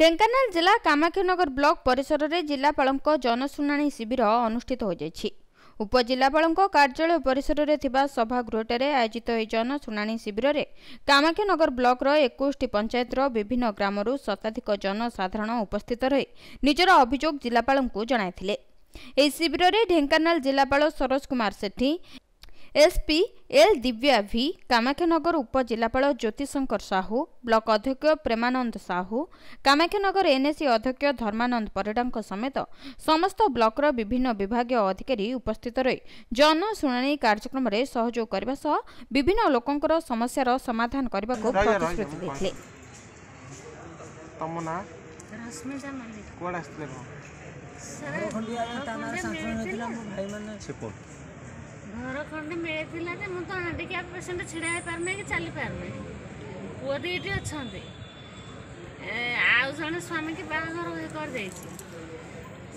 ढेंकानाल जिला कामाक्षानगर ब्लॉक परिसर रे जिलापालक जनशुणाणी शिविर अनुष्ठित हो जायछि। उपजिलापालक कार्यालय परिसर रे थिबा सभागृहटर आयोजित ए जनशुणाणी शिविर रे कामाक्षानगर ब्लॉक रो 21 टी पंचायत रो विभिन्न ग्राम रो शताधिक जनसाधारण उपस्थित रही निजर अभियोग जिलापालक जणाइथिले। ए शिविर रे ढेंकानाल जिलापाल सरोज कुमार सेठी, एसपी एल दिव्या भी, कामाक्षानगर उपजिलापाल ज्योतिशंकर साहू, ब्लॉक अध्यक्ष प्रेमानंद साहू, कामाक्षानगर एनएसी अध्यक्ष धर्मानंद परिडांक समेत समस्त ब्लॉकर विभिन्न विभागीय अधिकारी उपस्थित रही जनशुणाणी कार्यक्रम में सहयोग करने सह विभिन्न लोकंकर समस्या समाधान करने को प्रतिश्रुति देथिले। घर खंड मिलता है मुझे हांडिक्याप पेसेंट ढड़ा हो पारना कि चली पारना पुआ दीटी अच्छा आज जन स्वामी की बाहर कर दे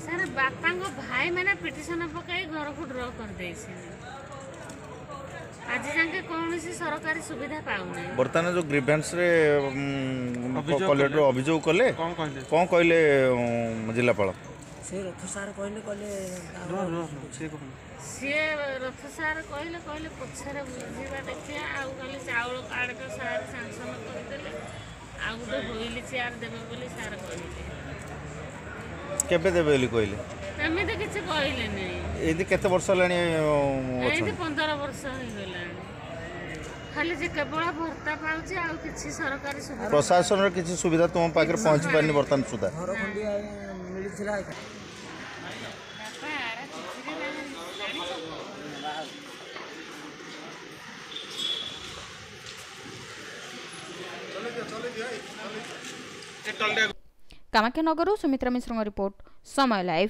सर बापा भाई मैंने पिटन पकड़ घर को ड्र करदे आज जाके कौन सी सरकारी सुविधा पाऊना बर्तमान जो ग्रीवेंस कलेक्टर अभियोग कले कौन कहले जिलापाल से रथ सार कहले कहले से रथ सार कहले कहले पछारे बुझीबा देखिया आ कहले चावल कार्ड का सार सैंक्शन कर देले आ गुटे होइली चार देबे बोली सार कहले केबे देबे बोली कहले एमे तो किछ कहले नै एदि केते वर्ष लानी एदि 15 वर्ष हो गेला खाली जे केवल भर्ता पाउची आ किछ सरकारी सुविधा प्रशासन रे किछ सुविधा तुम पाकर पहुंच पानी वर्तमान सुधा घर खंडिया मिलि छिला बापा रे चिचिरी गाड़ी चले दिया कामाख्यानगर सुमित्रा मिश्रा रिपोर्ट समय लाइव।